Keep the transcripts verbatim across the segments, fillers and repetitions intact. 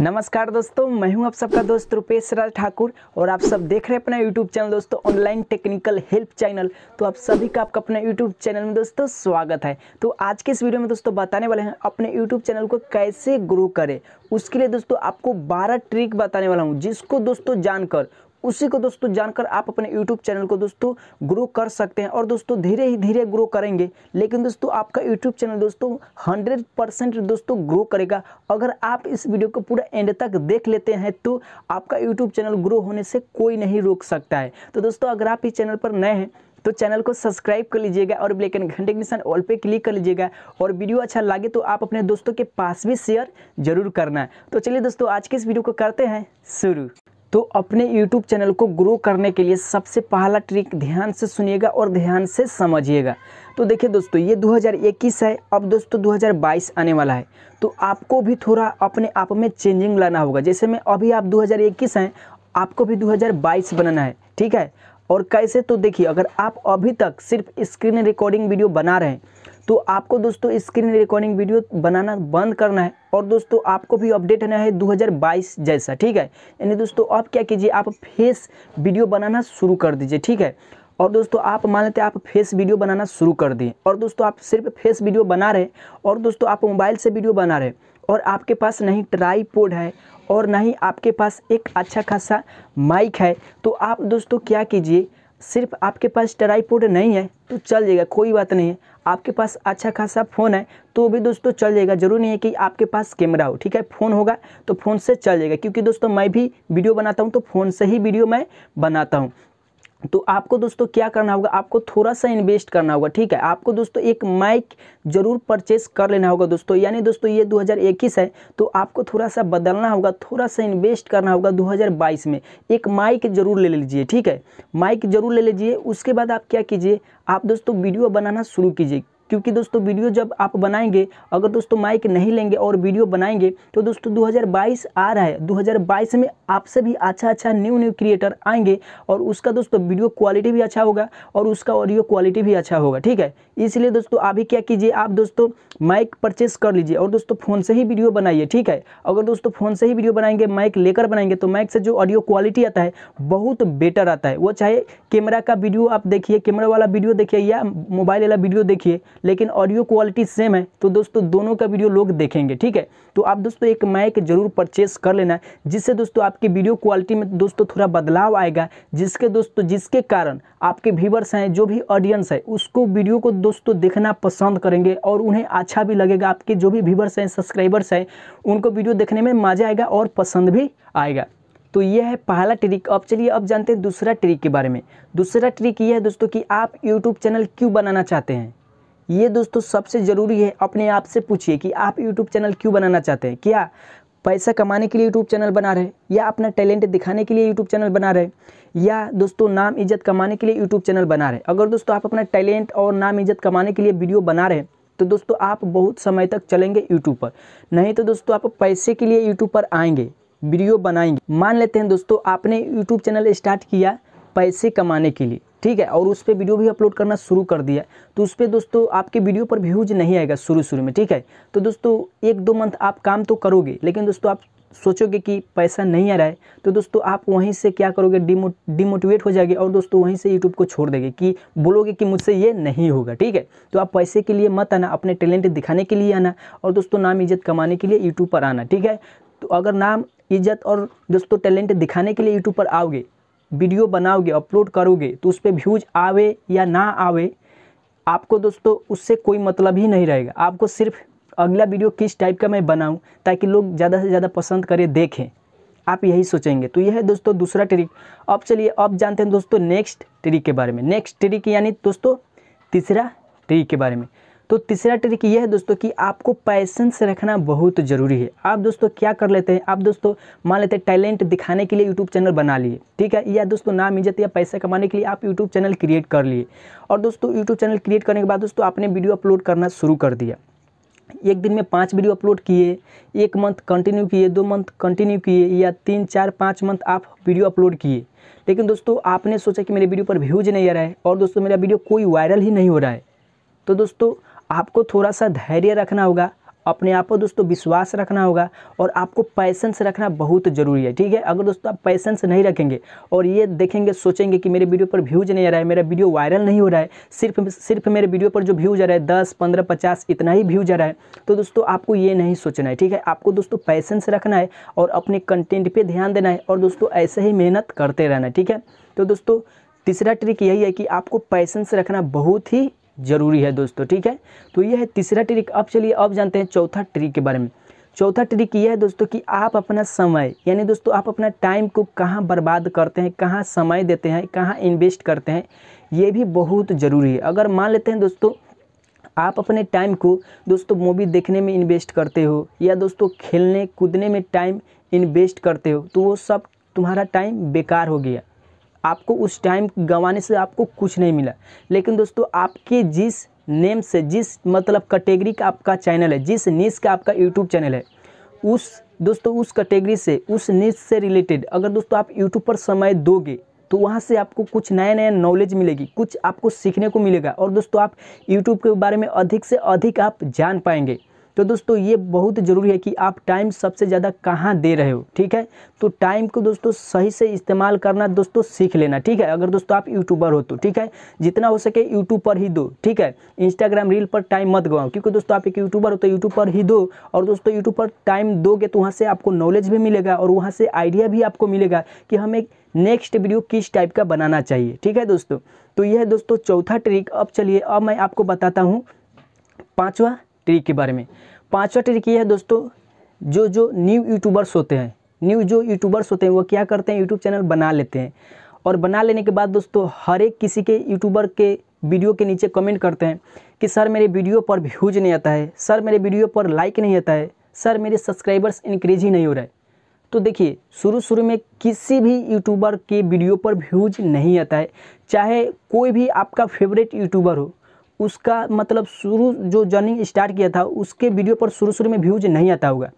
नमस्कार दोस्तों, मैं हूं आप सबका दोस्त रुपेश राज ठाकुर और आप सब देख रहे हैं अपना YouTube चैनल दोस्तों ऑनलाइन टेक्निकल हेल्प चैनल। तो आप सभी का आपका अपने YouTube चैनल में दोस्तों स्वागत है। तो आज के इस वीडियो में दोस्तों बताने वाले हैं अपने YouTube चैनल को कैसे ग्रो करें। उसके लिए दोस्तों आपको बारह ट्रिक बताने वाला हूँ, जिसको दोस्तों जानकर उसी को दोस्तों जानकर आप अपने YouTube चैनल को दोस्तों ग्रो कर सकते हैं और दोस्तों धीरे ही धीरे ग्रो करेंगे। लेकिन दोस्तों आपका YouTube चैनल दोस्तों हंड्रेड परसेंट दोस्तों ग्रो करेगा अगर आप इस वीडियो को पूरा एंड तक देख लेते हैं। तो आपका YouTube चैनल ग्रो होने से कोई नहीं रोक सकता है। तो दोस्तों अगर आप इस चैनल पर नए हैं तो चैनल को सब्सक्राइब कर लीजिएगा और बेल आइकन घंटे के निशान ऑल पे क्लिक कर लीजिएगा। और वीडियो अच्छा लगे तो आप अपने दोस्तों के पास भी शेयर जरूर करना है। तो चलिए दोस्तों आज के इस वीडियो को करते हैं शुरू। तो अपने YouTube चैनल को ग्रो करने के लिए सबसे पहला ट्रिक ध्यान से सुनिएगा और ध्यान से समझिएगा। तो देखिए दोस्तों ये दो हज़ार इक्कीस है, अब दोस्तों दो हज़ार बाईस आने वाला है। तो आपको भी थोड़ा अपने आप में चेंजिंग लाना होगा। जैसे मैं अभी आप दो हज़ार इक्कीस हैं, आपको भी दो हज़ार बाईस बनाना है, ठीक है। और कैसे, तो देखिए अगर आप अभी तक सिर्फ स्क्रीन रिकॉर्डिंग वीडियो बना रहे हैं तो आपको दोस्तों स्क्रीन रिकॉर्डिंग वीडियो बनाना बंद करना है और दोस्तों आपको भी अपडेट रहना है दो हज़ार बाईस जैसा, ठीक है। यानी दोस्तों आप क्या कीजिए, आप फेस वीडियो बनाना शुरू कर दीजिए, ठीक है। और दोस्तों आप मान लेते हैं आप फेस वीडियो बनाना शुरू कर दिए और दोस्तों आप सिर्फ फेस वीडियो बना रहे और दोस्तों आप मोबाइल से वीडियो बना रहे और आपके पास नहीं ट्राईपोड है और ना ही आपके पास एक अच्छा खासा माइक है। तो आप दोस्तों क्या कीजिए, सिर्फ आपके पास ट्राईपोड नहीं है तो चल जाएगा, कोई बात नहीं है। आपके पास अच्छा खासा फ़ोन है तो भी दोस्तों चल जाएगा, जरूरी नहीं है कि आपके पास कैमरा हो, ठीक है। फ़ोन होगा तो फ़ोन से चल जाएगा, क्योंकि दोस्तों मैं भी वीडियो बनाता हूँ तो फ़ोन से ही वीडियो मैं बनाता हूँ। तो आपको दोस्तों क्या करना होगा, आपको थोड़ा सा इन्वेस्ट करना होगा, ठीक है। आपको दोस्तों एक माइक जरूर परचेस कर लेना होगा दोस्तों। यानी दोस्तों ये दो हज़ार इक्कीस है तो आपको थोड़ा सा बदलना होगा, थोड़ा सा इन्वेस्ट करना होगा। दो हज़ार बाईस में एक माइक जरूर ले लीजिए, ठीक है, माइक जरूर ले लीजिए। उसके बाद आप क्या कीजिए, आप दोस्तों वीडियो बनाना शुरू कीजिए, क्योंकि दोस्तों वीडियो जब आप बनाएंगे, अगर दोस्तों माइक नहीं लेंगे और वीडियो बनाएंगे तो दोस्तों दो हज़ार बाईस आ रहा है, दो हज़ार बाईस में आपसे भी अच्छा अच्छा न्यू न्यू क्रिएटर आएंगे और उसका दोस्तों वीडियो क्वालिटी भी अच्छा होगा और उसका ऑडियो क्वालिटी भी अच्छा होगा, ठीक है। इसलिए दोस्तों अभी क्या कीजिए, आप दोस्तों माइक परचेस कर लीजिए और दोस्तों फ़ोन से ही वीडियो बनाइए, ठीक है। अगर दोस्तों फ़ोन से ही वीडियो बनाएंगे, माइक लेकर बनाएंगे तो माइक से जो ऑडियो क्वालिटी आता है बहुत बेटर आता है। वो चाहे कैमरा का वीडियो आप देखिए, कैमरा वाला वीडियो देखिए या मोबाइल वाला वीडियो देखिए, लेकिन ऑडियो क्वालिटी सेम है तो दोस्तों दोनों का वीडियो लोग देखेंगे, ठीक है। तो आप दोस्तों एक माइक जरूर परचेस कर लेना है, जिससे दोस्तों आपकी वीडियो क्वालिटी में दोस्तों थोड़ा बदलाव आएगा, जिसके दोस्तों जिसके कारण आपके व्यूअर्स हैं, जो भी ऑडियंस है, उसको वीडियो को दोस्तों देखना पसंद करेंगे और उन्हें अच्छा भी लगेगा। आपके जो भी व्यूअर्स हैं, सब्सक्राइबर्स हैं, उनको वीडियो देखने में मजा आएगा और पसंद भी आएगा। तो यह है पहला ट्रिक। अब चलिए अब जानते हैं दूसरा ट्रिक के बारे में। दूसरा ट्रिक यह है दोस्तों कि आप यूट्यूब चैनल क्यों बनाना चाहते हैं। ये दोस्तों सबसे ज़रूरी है, अपने आप से पूछिए कि आप यूट्यूब चैनल क्यों बनाना चाहते हैं। क्या पैसा कमाने के लिए यूट्यूब चैनल बना रहे हैं, या अपना टैलेंट दिखाने के लिए यूट्यूब चैनल बना रहे हैं, या दोस्तों नाम इज्जत कमाने के लिए यूट्यूब चैनल बना रहे हैं। अगर दोस्तों आप अपना टैलेंट और नाम इज्जत कमाने के लिए वीडियो बना रहे हैं तो दोस्तों आप बहुत समय तक चलेंगे यूट्यूब पर, नहीं तो दोस्तों आप पैसे के लिए यूट्यूब पर आएंगे, वीडियो बनाएंगे। मान लेते हैं दोस्तों आपने यूट्यूब चैनल स्टार्ट किया पैसे कमाने के लिए, ठीक है, और उस पर वीडियो भी अपलोड करना शुरू कर दिया, तो उस पर दोस्तों आपके वीडियो पर व्यूज नहीं आएगा शुरू शुरू में, ठीक है। तो दोस्तों एक दो मंथ आप काम तो करोगे, लेकिन दोस्तों आप सोचोगे कि पैसा नहीं आ रहा है तो दोस्तों आप वहीं से क्या करोगे, डिमो डिमोटिवेट हो जाएगी और दोस्तों वहीं से यूट्यूब को छोड़ देंगे, कि बोलोगे कि मुझसे ये नहीं होगा, ठीक है। तो आप पैसे के लिए मत आना, अपने टैलेंट दिखाने के लिए आना और दोस्तों नाम इज्जत कमाने के लिए यूट्यूब पर आना, ठीक है। तो अगर नाम इज्जत और दोस्तों टैलेंट दिखाने के लिए यूट्यूब पर आओगे, वीडियो बनाओगे, अपलोड करोगे, तो उस पर व्यूज आवे या ना आवे आपको दोस्तों उससे कोई मतलब ही नहीं रहेगा। आपको सिर्फ अगला वीडियो किस टाइप का मैं बनाऊं ताकि लोग ज़्यादा से ज़्यादा पसंद करें, देखें, आप यही सोचेंगे। तो यह है दोस्तों दूसरा ट्रिक। अब चलिए अब जानते हैं दोस्तों नेक्स्ट ट्रिक के बारे में। नेक्स्ट ट्रिक यानी दोस्तों तीसरा ट्रिक के बारे में। तो तीसरा ट्रिक यह है दोस्तों कि आपको पैशंस रखना बहुत ज़रूरी है। आप दोस्तों क्या कर लेते हैं, आप दोस्तों मान लेते हैं टैलेंट दिखाने के लिए यूट्यूब चैनल बना लिए, ठीक है, या दोस्तों नाम इज्जत या पैसा कमाने के लिए आप यूट्यूब चैनल क्रिएट कर लिए और दोस्तों यूट्यूब चैनल क्रिएट करने के बाद दोस्तों आपने वीडियो अपलोड करना शुरू कर दिया। एक दिन में पाँच वीडियो अपलोड किए, एक मंथ कंटिन्यू किए, दो मंथ कंटिन्यू किए, या तीन चार पाँच मंथ आप वीडियो अपलोड किए, लेकिन दोस्तों आपने सोचा कि मेरे वीडियो पर व्यूज नहीं आ रहा है और दोस्तों मेरा वीडियो कोई वायरल ही नहीं हो रहा है। तो दोस्तों आपको थोड़ा सा धैर्य रखना होगा, अपने आप पर दोस्तों विश्वास रखना होगा और आपको पैसेंस रखना बहुत ज़रूरी है। ठीक है, अगर दोस्तों आप पैसेंस नहीं रखेंगे और ये देखेंगे सोचेंगे कि मेरे वीडियो पर व्यूज़ नहीं आ रहा है, मेरा वीडियो वायरल नहीं हो रहा है, सिर्फ सिर्फ मेरे वीडियो पर जो व्यूज़ आ रहा है दस पंद्रह पचास इतना ही व्यूज़ आ रहा है, तो दोस्तों आपको ये नहीं सोचना है। ठीक है, आपको दोस्तों पैसेंस रखना है और अपने कंटेंट पर ध्यान देना है और दोस्तों ऐसे ही मेहनत करते रहना है। ठीक है, तो दोस्तों तीसरा ट्रिक यही है कि आपको पैसेंस रखना बहुत ही ज़रूरी है दोस्तों। ठीक है, तो यह है तीसरा ट्रिक। अब चलिए अब जानते हैं चौथा ट्रिक के बारे में। चौथा ट्रिक यह है दोस्तों कि आप अपना समय यानी दोस्तों आप अपना टाइम को कहाँ बर्बाद करते हैं, कहाँ समय देते हैं, कहाँ इन्वेस्ट करते हैं, ये भी बहुत ज़रूरी है। अगर मान लेते हैं दोस्तों आप अपने टाइम को दोस्तों मूवी देखने में इन्वेस्ट करते हो या दोस्तों खेलने कूदने में टाइम इन्वेस्ट करते हो, तो वो सब तुम्हारा टाइम बेकार हो गया, आपको उस टाइम गंवाने से आपको कुछ नहीं मिला। लेकिन दोस्तों आपके जिस नेम से, जिस मतलब कैटेगरी का आपका चैनल है, जिस नीश का आपका यूट्यूब चैनल है, उस दोस्तों उस कैटेगरी से, उस नीश से रिलेटेड अगर दोस्तों आप यूट्यूब पर समय दोगे तो वहाँ से आपको कुछ नया नया नॉलेज मिलेगी, कुछ आपको सीखने को मिलेगा और दोस्तों आप यूट्यूब के बारे में अधिक से अधिक आप जान पाएंगे। तो दोस्तों ये बहुत ज़रूरी है कि आप टाइम सबसे ज़्यादा कहाँ दे रहे हो। ठीक है, तो टाइम को दोस्तों सही से इस्तेमाल करना दोस्तों सीख लेना। ठीक है, अगर दोस्तों आप यूट्यूबर हो तो ठीक है जितना हो सके यूट्यूब पर ही दो। ठीक है, इंस्टाग्राम रील पर टाइम मत गवाओ, क्योंकि दोस्तों आप एक यूट्यूबर हो तो यूट्यूब पर ही दो और दोस्तों यूट्यूब पर टाइम दोगे तो वहाँ से आपको नॉलेज भी मिलेगा और वहाँ से आइडिया भी आपको मिलेगा कि हमें नेक्स्ट वीडियो किस टाइप का बनाना चाहिए। ठीक है दोस्तों, तो यह है दोस्तों चौथा ट्रिक। अब चलिए अब मैं आपको बताता हूँ पाँचवा ट्रिक के बारे में। पांचवा ट्रिक ये है दोस्तों, जो जो न्यू यूट्यूबर्स होते हैं, न्यू जो यूट्यूबर्स होते हैं वो क्या करते हैं, यूट्यूब चैनल बना लेते हैं और बना लेने के बाद दोस्तों हर एक किसी के यूट्यूबर के वीडियो के नीचे कमेंट करते हैं कि सर मेरे वीडियो पर व्यूज नहीं आता है, सर मेरे वीडियो पर लाइक नहीं आता है, सर मेरे सब्सक्राइबर्स इंक्रीज ही नहीं हो रहा है। तो देखिए शुरू शुरू में किसी भी यूट्यूबर के वीडियो पर व्यूज नहीं आता है, चाहे कोई भी आपका फेवरेट यूट्यूबर हो, उसका मतलब शुरू जो जर्नी स्टार्ट किया था उसके वीडियो पर शुरू शुरू में व्यूज नहीं आता होगा।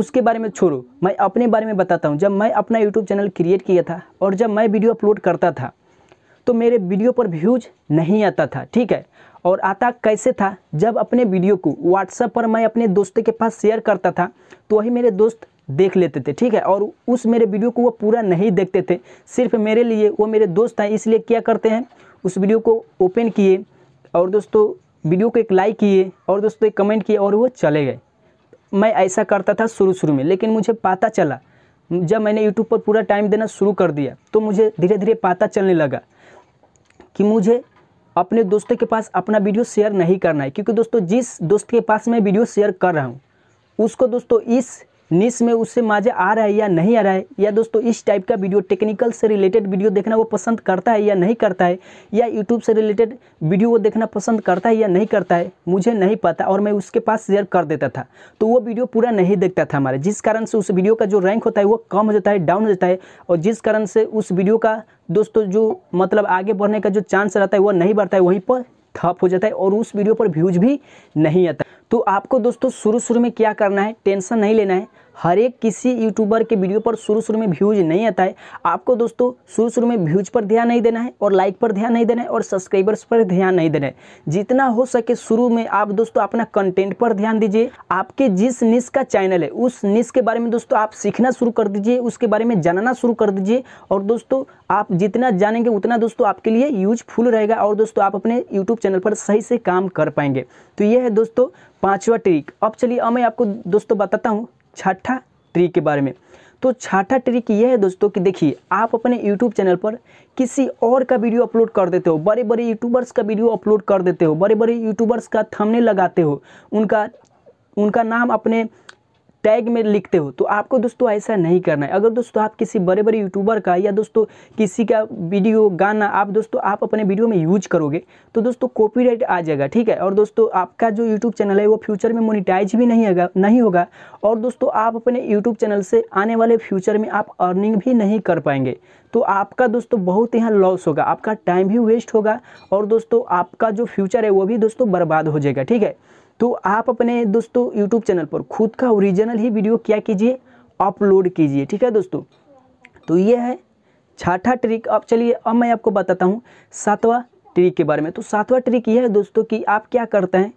उसके बारे में छोड़ो, मैं अपने बारे में बताता हूँ। जब मैं अपना यूट्यूब चैनल क्रिएट किया था और जब मैं वीडियो अपलोड करता था तो मेरे वीडियो पर व्यूज नहीं आता था। ठीक है, और आता कैसे था, जब अपने वीडियो को व्हाट्सएप पर मैं अपने दोस्तों के पास शेयर करता था तो वही मेरे दोस्त देख लेते थे। ठीक है, और उस मेरे वीडियो को वो पूरा नहीं देखते थे, सिर्फ मेरे लिए, वो मेरे दोस्त हैं इसलिए क्या करते हैं, उस वीडियो को ओपन किए और दोस्तों वीडियो को एक लाइक किए और दोस्तों एक कमेंट किए और वो चले गए। मैं ऐसा करता था शुरू शुरू में, लेकिन मुझे पता चला जब मैंने यूट्यूब पर पूरा टाइम देना शुरू कर दिया तो मुझे धीरे धीरे पता चलने लगा कि मुझे अपने दोस्तों के पास अपना वीडियो शेयर नहीं करना है, क्योंकि दोस्तों जिस दोस्त के पास मैं वीडियो शेयर कर रहा हूँ उसको दोस्तों इस नीश में उससे मज़ा आ रहा है या नहीं आ रहा है, या दोस्तों इस टाइप का वीडियो टेक्निकल से रिलेटेड वीडियो देखना वो पसंद करता है या नहीं करता है, या यूट्यूब से रिलेटेड वीडियो वो देखना पसंद करता है या नहीं करता है, मुझे नहीं पता। और मैं उसके पास शेयर कर देता था तो वो वीडियो पूरा नहीं देखता था हमारे, जिस कारण से उस वीडियो का जो रैंक होता है वो कम हो जाता है, डाउन हो जाता है और जिस कारण से उस वीडियो का दोस्तों जो मतलब आगे बढ़ने का जो चांस रहता है वो नहीं बढ़ता है, वहीं पर ठप हो जाता है और उस वीडियो पर व्यूज भी नहीं आता। तो आपको दोस्तों शुरू शुरू में क्या करना है, टेंशन नहीं लेना है। हर एक किसी यूट्यूबर के वीडियो पर शुरू शुरू में व्यूज नहीं आता है, आपको दोस्तों शुरू शुरू में व्यूज पर ध्यान नहीं देना है और लाइक पर ध्यान नहीं देना है और सब्सक्राइबर्स पर ध्यान नहीं देना है। जितना हो सके शुरू में आप दोस्तों अपना कंटेंट पर ध्यान दीजिए। आपके जिस नीश का चैनल है उस नीश के बारे में दोस्तों आप सीखना शुरू कर दीजिए, उसके बारे में जानना शुरू कर दीजिए और दोस्तों आप जितना जानेंगे उतना दोस्तों आपके लिए यूजफुल रहेगा और दोस्तों आप अपने यूट्यूब चैनल पर सही से काम कर पाएंगे। तो ये है दोस्तों पाँचवा ट्रिक। अब चलिए अब मैं आपको दोस्तों बताता हूँ छठा ट्रिक के बारे में। तो छठा ट्रिक यह है दोस्तों कि देखिए आप अपने YouTube चैनल पर किसी और का वीडियो अपलोड कर देते हो, बड़े बड़े यूट्यूबर्स का वीडियो अपलोड कर देते हो, बड़े बड़े यूट्यूबर्स का थंबनेल लगाते हो, उनका उनका नाम अपने टैग में लिखते हो, तो आपको दोस्तों ऐसा नहीं करना है। अगर दोस्तों आप किसी बड़े बड़े यूट्यूबर का या दोस्तों किसी का वीडियो गाना आप दोस्तों आप अपने वीडियो में यूज करोगे तो दोस्तों कॉपीराइट आ जाएगा। ठीक है, और दोस्तों आपका जो यूट्यूब चैनल है वो फ्यूचर में मोनिटाइज भी नहीं होगा नहीं होगा और दोस्तों आप अपने यूट्यूब चैनल से आने वाले फ्यूचर में आप अर्निंग भी नहीं कर पाएंगे। तो आपका दोस्तों बहुत यहाँ लॉस होगा, आपका टाइम भी वेस्ट होगा और दोस्तों आपका जो फ्यूचर है वो भी दोस्तों बर्बाद हो जाएगा। ठीक है, तो आप अपने दोस्तों YouTube चैनल पर खुद का ओरिजिनल ही वीडियो क्या कीजिए, अपलोड कीजिए। ठीक है दोस्तों, तो ये है छठा ट्रिक। अब चलिए अब मैं आपको बताता हूँ सातवां ट्रिक के बारे में। तो सातवां ट्रिक ये है दोस्तों कि आप क्या करते हैं,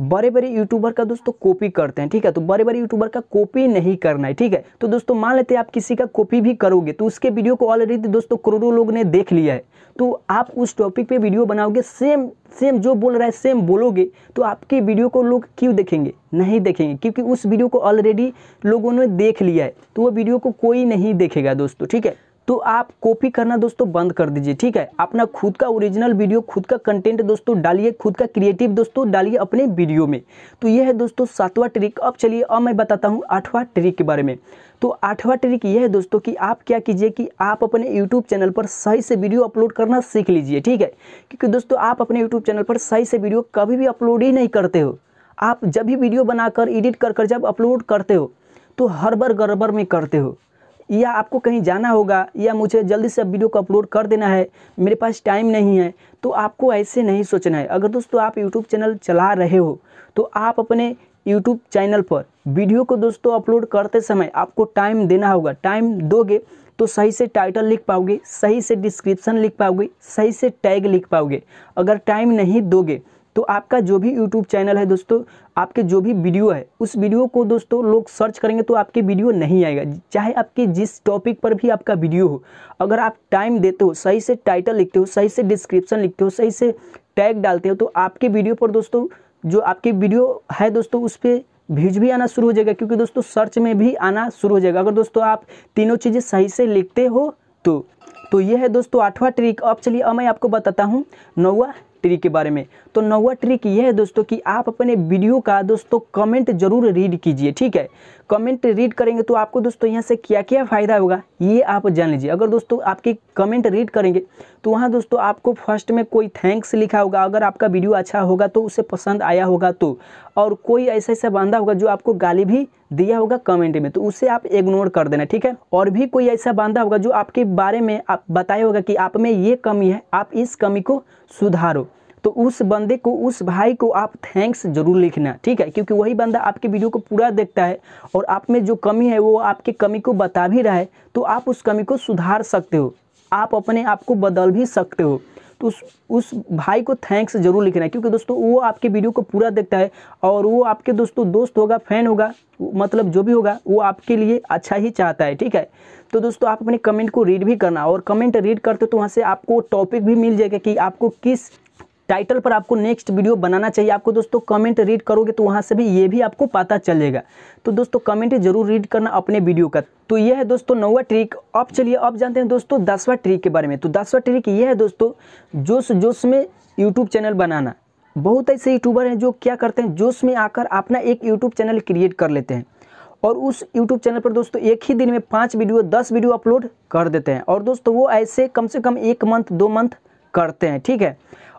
बड़े बड़े यूट्यूबर का दोस्तों कॉपी करते हैं, ठीक है। तो बड़े बड़े यूट्यूबर का कॉपी नहीं करना है, ठीक है। तो दोस्तों मान लेते हैं आप किसी का कॉपी भी करोगे तो उसके वीडियो को ऑलरेडी दोस्तों करोड़ों लोग ने देख लिया है, तो आप उस टॉपिक पे वीडियो बनाओगे, सेम सेम जो बोल रहा है सेम बोलोगे, तो आपके वीडियो को लोग क्यों देखेंगे? नहीं देखेंगे, क्योंकि उस वीडियो को ऑलरेडी लोगों ने देख लिया है, तो वो वीडियो को कोई नहीं देखेगा दोस्तों, ठीक है। तो आप कॉपी करना दोस्तों बंद कर दीजिए, ठीक है। अपना खुद का ओरिजिनल वीडियो, खुद का कंटेंट दोस्तों डालिए, खुद का क्रिएटिव दोस्तों डालिए अपने वीडियो में। तो यह है दोस्तों सातवां ट्रिक। अब चलिए अब मैं बताता हूँ आठवां ट्रिक के बारे में। तो आठवां ट्रिक यह है दोस्तों कि आप क्या कीजिए कि आप अपने यूट्यूब चैनल पर सही से वीडियो अपलोड करना सीख लीजिए, ठीक है। क्योंकि दोस्तों आप अपने यूट्यूब चैनल पर सही से वीडियो कभी भी अपलोड ही नहीं करते हो। आप जब भी वीडियो बनाकर एडिट कर कर जब अपलोड करते हो तो हर बार गड़बड़ में करते हो, या आपको कहीं जाना होगा, या मुझे जल्दी से वीडियो को अपलोड कर देना है, मेरे पास टाइम नहीं है, तो आपको ऐसे नहीं सोचना है। अगर दोस्तों आप यूट्यूब चैनल चला रहे हो तो आप अपने यूट्यूब चैनल पर वीडियो को दोस्तों अपलोड करते समय आपको टाइम देना होगा। टाइम दोगे तो सही से टाइटल लिख पाओगे, सही से डिस्क्रिप्शन लिख पाओगे, सही से टैग लिख पाओगे। अगर टाइम नहीं दोगे तो आपका जो भी यूट्यूब चैनल है दोस्तों, आपके जो भी वीडियो है, उस वीडियो को दोस्तों लोग सर्च करेंगे तो आपके वीडियो नहीं आएगा, चाहे आपके जिस टॉपिक पर भी आपका वीडियो हो। अगर आप टाइम देते हो, सही से टाइटल लिखते हो, सही से डिस्क्रिप्शन लिखते हो, सही से टैग डालते हो, तो आपके वीडियो पर दोस्तों जो आपकी वीडियो है दोस्तों उस पर व्यूज भी आना शुरू हो जाएगा, क्योंकि दोस्तों सर्च में भी आना शुरू हो जाएगा, अगर दोस्तों आप तीनों चीज़ें सही से लिखते हो तो। तो यह है दोस्तों आठवां ट्रिक। अब चलिए अब मैं आपको बताता हूँ नौवां ट्रिक के बारे में। तो नौवां ट्रिक यह है दोस्तों कि आप अपने वीडियो का दोस्तों कमेंट जरूर रीड कीजिए, ठीक है। कमेंट रीड करेंगे तो आपको दोस्तों यहाँ से क्या क्या फ़ायदा होगा ये आप जान लीजिए। अगर दोस्तों आपके कमेंट रीड करेंगे तो वहाँ दोस्तों आपको फर्स्ट में कोई थैंक्स लिखा होगा, अगर आपका वीडियो अच्छा होगा तो, उसे पसंद आया होगा तो, और कोई ऐसा ऐसा बंदा होगा जो आपको गाली भी दिया होगा कमेंट में, तो उसे आप इग्नोर कर देना, ठीक है। और भी कोई ऐसा बंदा होगा जो आपके बारे में आप बताया होगा कि आप में ये कमी है, आप इस कमी को सुधारो, तो उस बंदे को, उस भाई को आप थैंक्स जरूर लिखना, ठीक है। क्योंकि वही बंदा आपके वीडियो को पूरा देखता है और आप में जो कमी है वो आपकी कमी को बता भी रहा है, तो आप उस कमी को सुधार सकते हो, आप अपने आप को बदल भी सकते हो। तो उस उस भाई को थैंक्स जरूर लिखना है, क्योंकि दोस्तों वो आपके वीडियो को पूरा देखता है और वो आपके दोस्तों दोस्त होगा, फैन होगा, मतलब जो भी होगा वो आपके लिए अच्छा ही चाहता है, ठीक है। तो दोस्तों आप अपने कमेंट को रीड भी करना, और कमेंट रीड करते हो तो वहाँ से आपको टॉपिक भी मिल जाएगा कि आपको किस टाइटल पर आपको नेक्स्ट वीडियो बनाना चाहिए। आपको दोस्तों कमेंट रीड करोगे तो वहाँ से भी ये भी आपको पता चलेगा। तो दोस्तों कमेंट जरूर रीड करना अपने वीडियो का। तो यह है दोस्तों नौवां ट्रिक। अब चलिए अब जानते हैं दोस्तों दसवां ट्रिक के बारे में। तो दसवां ट्रिक यह है दोस्तों जोश जोश में यूट्यूब चैनल बनाना। बहुत ऐसे यूट्यूबर हैं जो क्या करते हैं, जोश में आकर अपना एक यूट्यूब चैनल क्रिएट कर लेते हैं और उस यूट्यूब चैनल पर दोस्तों एक ही दिन में पाँच वीडियो दस वीडियो अपलोड कर देते हैं, और दोस्तों वो ऐसे कम से कम एक मंथ दो मंथ करते हैं, ठीक है।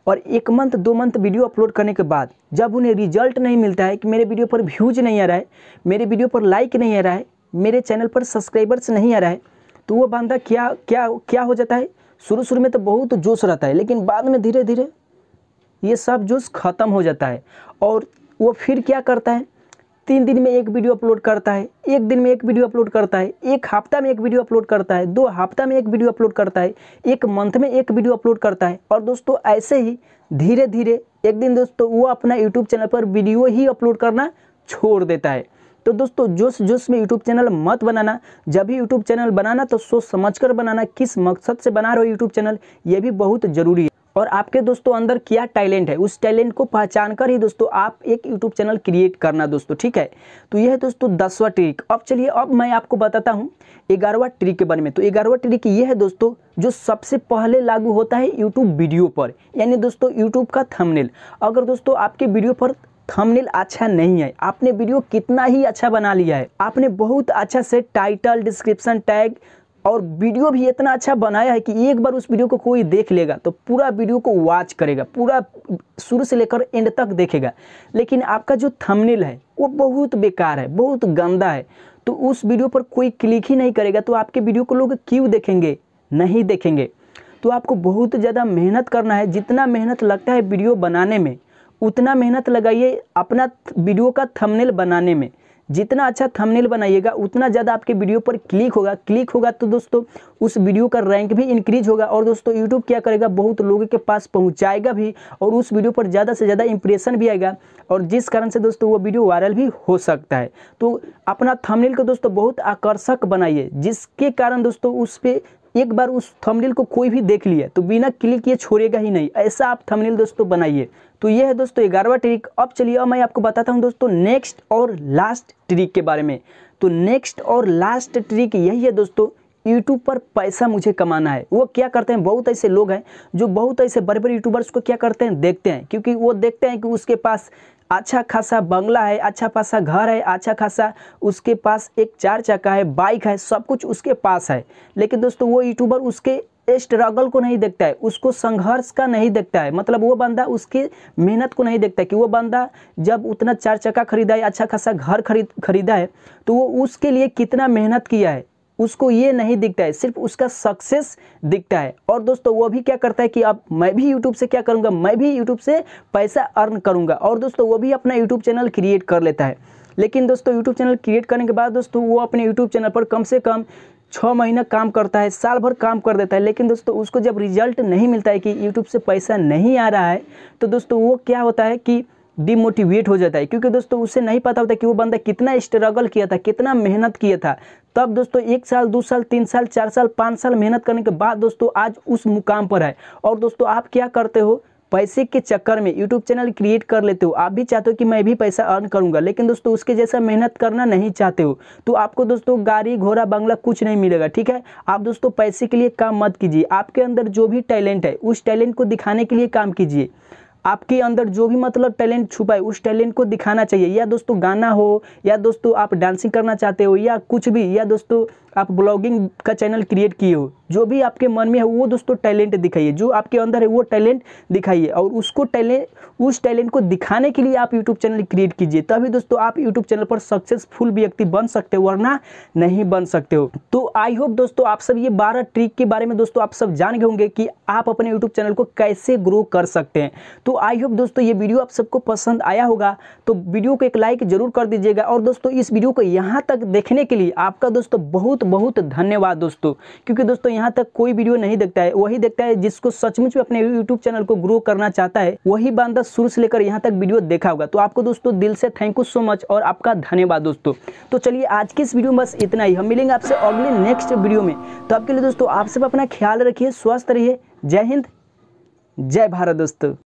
और एक मंथ दो मंथ वीडियो अपलोड करने के बाद जब उन्हें रिजल्ट नहीं मिलता है कि मेरे वीडियो पर व्यूज नहीं आ रहा है, मेरे वीडियो पर लाइक नहीं आ रहा है, मेरे चैनल पर सब्सक्राइबर्स नहीं आ रहा है, तो वो बंदा क्या क्या क्या हो जाता है, शुरू शुरू में तो बहुत जोश रहता है, लेकिन बाद में धीरे धीरे ये सब जोश ख़त्म हो जाता है। और वो फिर क्या करता है, तीन दिन में एक वीडियो अपलोड करता है, एक दिन में एक वीडियो अपलोड करता है, एक हफ्ता में एक वीडियो अपलोड करता है, दो हफ्ता में एक वीडियो अपलोड करता है, एक मंथ में एक वीडियो अपलोड करता है, और दोस्तों ऐसे ही धीरे धीरे एक दिन दोस्तों वो अपना यूट्यूब चैनल पर वीडियो ही अपलोड करना छोड़ देता है। तो दोस्तों जोश जोश में यूट्यूब चैनल मत बनाना। जब भी यूट्यूब चैनल बनाना तो सोच समझ कर बनाना, किस मकसद से बना रहे हो यूट्यूब चैनल, ये भी बहुत ज़रूरी है। और आपके दोस्तों अंदर क्या टैलेंट है, उस टैलेंट को पहचान कर ही दोस्तों आप एक यूट्यूब चैनल क्रिएट करना दोस्तों, ठीक है। तो यह है दोस्तों दसवां ट्रिक। अब चलिए अब मैं आपको बताता हूँ ग्यारहवां ट्रिक के बारे में। तो ग्यारहवां ट्रिक यह है दोस्तों जो सबसे पहले लागू होता है यूट्यूब वीडियो पर, यानी दोस्तों यूट्यूब का थंबनेल। अगर दोस्तों आपके वीडियो पर थंबनेल अच्छा नहीं है, आपने वीडियो कितना ही अच्छा बना लिया है, आपने बहुत अच्छा से टाइटल, डिस्क्रिप्शन, टैग और वीडियो भी इतना अच्छा बनाया है कि एक बार उस वीडियो को कोई देख लेगा तो पूरा वीडियो को वॉच करेगा, पूरा शुरू से लेकर एंड तक देखेगा, लेकिन आपका जो थंबनेल है वो बहुत बेकार है, बहुत गंदा है, तो उस वीडियो पर कोई क्लिक ही नहीं करेगा, तो आपके वीडियो को लोग क्यों देखेंगे? नहीं देखेंगे। तो आपको बहुत ज़्यादा मेहनत करना है, जितना मेहनत लगता है वीडियो बनाने में उतना मेहनत लगाइए अपना वीडियो का थंबनेल बनाने में। जितना अच्छा थंबनेल बनाइएगा उतना ज़्यादा आपके वीडियो पर क्लिक होगा, क्लिक होगा तो दोस्तों उस वीडियो का रैंक भी इंक्रीज होगा और दोस्तों यूट्यूब क्या करेगा बहुत लोगों के पास पहुंचाएगा भी और उस वीडियो पर ज़्यादा से ज़्यादा इंप्रेशन भी आएगा और जिस कारण से दोस्तों वो वीडियो वायरल भी हो सकता है। तो अपना थंबनेल को दोस्तों बहुत आकर्षक बनाइए जिसके कारण दोस्तों उस पर एक बार उस थंबनेल को कोई भी देख लिया तो बिना क्लिक किए छोड़ेगा ही नहीं, ऐसा आप थंबनेल दोस्तों बनाइए। तो यह है दोस्तों ग्यारहवां ट्रिक। अब चलिए अब मैं आपको बताता हूं दोस्तों नेक्स्ट और लास्ट ट्रिक के बारे में। तो नेक्स्ट और लास्ट ट्रिक यही है दोस्तों, यूट्यूब पर पैसा मुझे कमाना है। वो क्या करते हैं, बहुत ऐसे लोग हैं जो बहुत ऐसे बड़े बड़े यूट्यूबर्स को क्या करते हैं देखते हैं, क्योंकि वो देखते हैं कि उसके पास अच्छा खासा बंगला है, अच्छा खासा घर है, अच्छा खासा उसके पास एक चार चक्का है, बाइक है, सब कुछ उसके पास है, लेकिन दोस्तों वो यूट्यूबर उसके स्ट्रगल को नहीं देखता है, उसको संघर्ष का नहीं देखता है, मतलब वो बंदा उसकी मेहनत को नहीं देखता है कि वो बंदा जब उतना चार चक्का खरीदा है, अच्छा खासा घर खरीद खरीदा है तो वो उसके लिए कितना मेहनत किया है उसको ये नहीं दिखता है, सिर्फ उसका सक्सेस दिखता है। और दोस्तों वो भी क्या करता है कि अब मैं भी यूट्यूब से क्या करूँगा, मैं भी यूट्यूब से पैसा अर्न करूँगा और दोस्तों वो भी अपना यूट्यूब चैनल क्रिएट कर लेता है। लेकिन दोस्तों यूट्यूब चैनल क्रिएट करने के बाद दोस्तों वो अपने यूट्यूब चैनल पर कम से कम छः महीना काम करता है, साल भर काम कर देता है, लेकिन दोस्तों उसको जब रिजल्ट नहीं मिलता है कि यूट्यूब से पैसा नहीं आ रहा है तो दोस्तों वो क्या होता है कि डिमोटिवेट हो जाता है, क्योंकि दोस्तों उसे नहीं पता होता कि वो बंदा कितना स्ट्रगल किया था, कितना मेहनत किया था। तब दोस्तों एक साल, दो साल, तीन साल, चार साल, पाँच साल मेहनत करने के बाद दोस्तों आज उस मुकाम पर है। और दोस्तों आप क्या करते हो, पैसे के चक्कर में यूट्यूब चैनल क्रिएट कर लेते हो, आप भी चाहते हो कि मैं भी पैसा अर्न करूंगा, लेकिन दोस्तों उसके जैसा मेहनत करना नहीं चाहते हो। तो आपको दोस्तों गाड़ी घोड़ा बंगला कुछ नहीं मिलेगा, ठीक है। आप दोस्तों पैसे के लिए काम मत कीजिए, आपके अंदर जो भी टैलेंट है उस टैलेंट को दिखाने के लिए काम कीजिए। आपके अंदर जो भी मतलब टैलेंट छुपा है उस टैलेंट को दिखाना चाहिए, या दोस्तों गाना हो, या दोस्तों आप डांसिंग करना चाहते हो, या कुछ भी, या दोस्तों आप ब्लॉगिंग का चैनल क्रिएट किए हो, जो भी आपके मन में है वो दोस्तों टैलेंट दिखाइए, जो आपके अंदर है वो टैलेंट दिखाइए और उसको टैलेंट उस टैलेंट को दिखाने के लिए आप यूट्यूब चैनल क्रिएट कीजिए, तभी दोस्तों आप यूट्यूब चैनल पर सक्सेसफुल व्यक्ति बन सकते हो, वरना नहीं बन सकते हो। तो आई होप दोस्तों आप सब ये बारह ट्रिक के बारे में दोस्तों आप सब जान गए होंगे कि आप अपने यूट्यूब चैनल को कैसे ग्रो कर सकते हैं। तो आई होप दोस्तों ये वीडियो आप सबको पसंद आया होगा, तो वीडियो को एक लाइक जरूर कर दीजिएगा और दोस्तों इस वीडियो को यहाँ तक देखने के लिए आपका दोस्तों बहुत बहुत धन्यवाद दोस्तों, क्योंकि दोस्तों यहाँ तक कोई वीडियो नहीं देखता है, वही देखता है जिसको सचमुच में अपने यूट्यूब चैनल को ग्रो करना चाहता है, वही बंदा शुरू से लेकर यहाँ तक वीडियो देखा होगा। तो आपको दोस्तों दिल से थैंक यू सो मच और आपका धन्यवाद दोस्तों। तो चलिए आज की इस वीडियो में बस इतना ही, हम मिलेंगे आपसे अगले नेक्स्ट वीडियो में। तो आपके लिए दोस्तों आप सब अपना ख्याल रखिए, स्वस्थ रहिए, जय हिंद जय भारत दोस्तों।